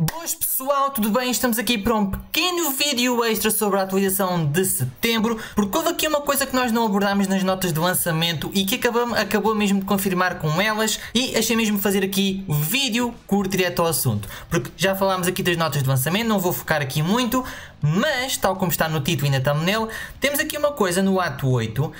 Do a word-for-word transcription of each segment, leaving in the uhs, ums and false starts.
Boas pessoal, tudo bem? Estamos aqui para um pequeno vídeo extra sobre a atualização de setembro, porque houve aqui uma coisa que nós não abordámos nas notas de lançamento e que acabou, acabou mesmo de confirmar com elas, e achei mesmo fazer aqui vídeo curto direto ao assunto, porque já falámos aqui das notas de lançamento, não vou focar aqui muito, mas tal como está no título e na thumbnail, temos aqui uma coisa no ato oito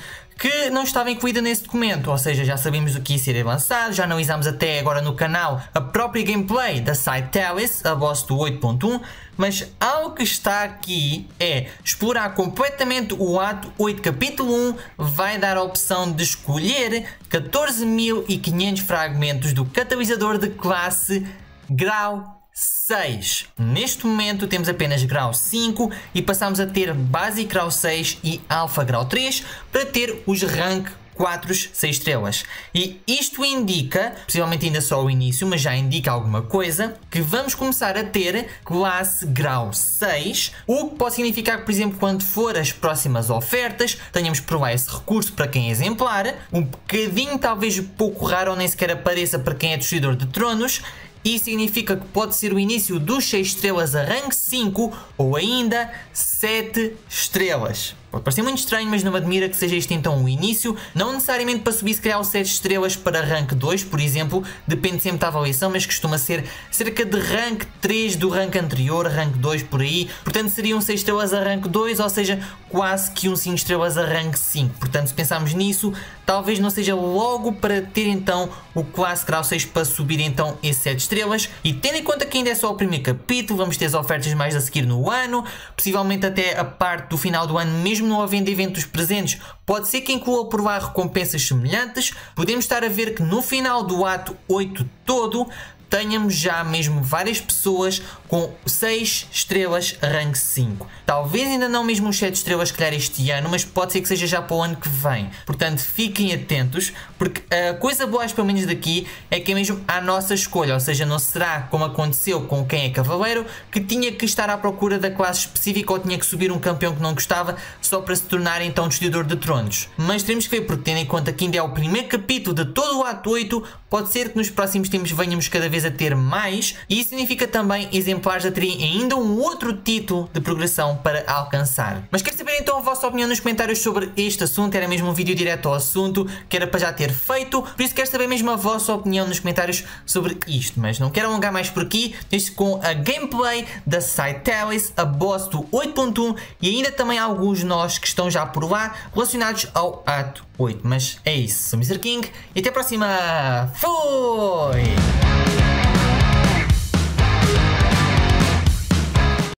que não estava incluída nesse documento, ou seja, já sabemos o que ia ser lançado, já analisámos até agora no canal a própria gameplay da Cytalis, a boss do oito ponto um, mas algo que está aqui é explorar completamente o ato oito capítulo um, vai dar a opção de escolher catorze mil e quinhentos fragmentos do catalisador de classe grau seis. Neste momento temos apenas grau cinco e passamos a ter base grau seis e alfa grau três para ter os rank quatro, seis estrelas. E isto indica, possivelmente ainda só o início, mas já indica alguma coisa, que vamos começar a ter classe grau seis, o que pode significar que, por exemplo, quando for as próximas ofertas, tenhamos por lá esse recurso para quem é exemplar, um bocadinho talvez pouco raro ou nem sequer apareça para quem é destruidor de tronos. Isso significa que pode ser o início dos seis estrelas a rank cinco ou ainda sete estrelas. Pode parecer muito estranho, mas não me admira que seja este então o início, não necessariamente para subir se calhar os sete estrelas para rank dois, por exemplo, depende sempre da avaliação, mas costuma ser cerca de rank três do rank anterior, rank dois por aí, portanto seriam seis estrelas a rank dois, ou seja, quase que um cinco estrelas a rank cinco, portanto se pensarmos nisso, talvez não seja logo para ter então o classe grau seis para subir então esse sete estrelas, e tendo em conta que ainda é só o primeiro capítulo, vamos ter as ofertas mais a seguir no ano, possivelmente até a parte do final do ano mesmo. Mesmo não havendo eventos presentes, pode ser que inclua por lá recompensas semelhantes. Podemos estar a ver que no final do ato oito todo tenhamos já mesmo várias pessoas com seis estrelas rank cinco. Talvez ainda não mesmo os sete estrelas calhar este ano, mas pode ser que seja já para o ano que vem. Portanto, fiquem atentos, porque a coisa boa, pelo menos daqui, é que é mesmo à nossa escolha. Ou seja, não será como aconteceu com quem é cavaleiro, que tinha que estar à procura da classe específica ou tinha que subir um campeão que não gostava só para se tornar então um destruidor de tronos. Mas teremos que ver, porque tendo em conta que ainda é o primeiro capítulo de todo o ato oito, pode ser que nos próximos tempos venhamos cada vez a ter mais, e isso significa também exemplares a terem ainda um outro título de progressão para alcançar. Mas quero saber então a vossa opinião nos comentários sobre este assunto, era mesmo um vídeo direto ao assunto que era para já ter feito, por isso quero saber mesmo a vossa opinião nos comentários sobre isto, mas não quero alongar mais por aqui, deixo com a gameplay da Cytalis, a boss do oito ponto um e ainda também alguns nós que estão já por lá relacionados ao ato oito, mas é isso, sou mister King e até a próxima, fui!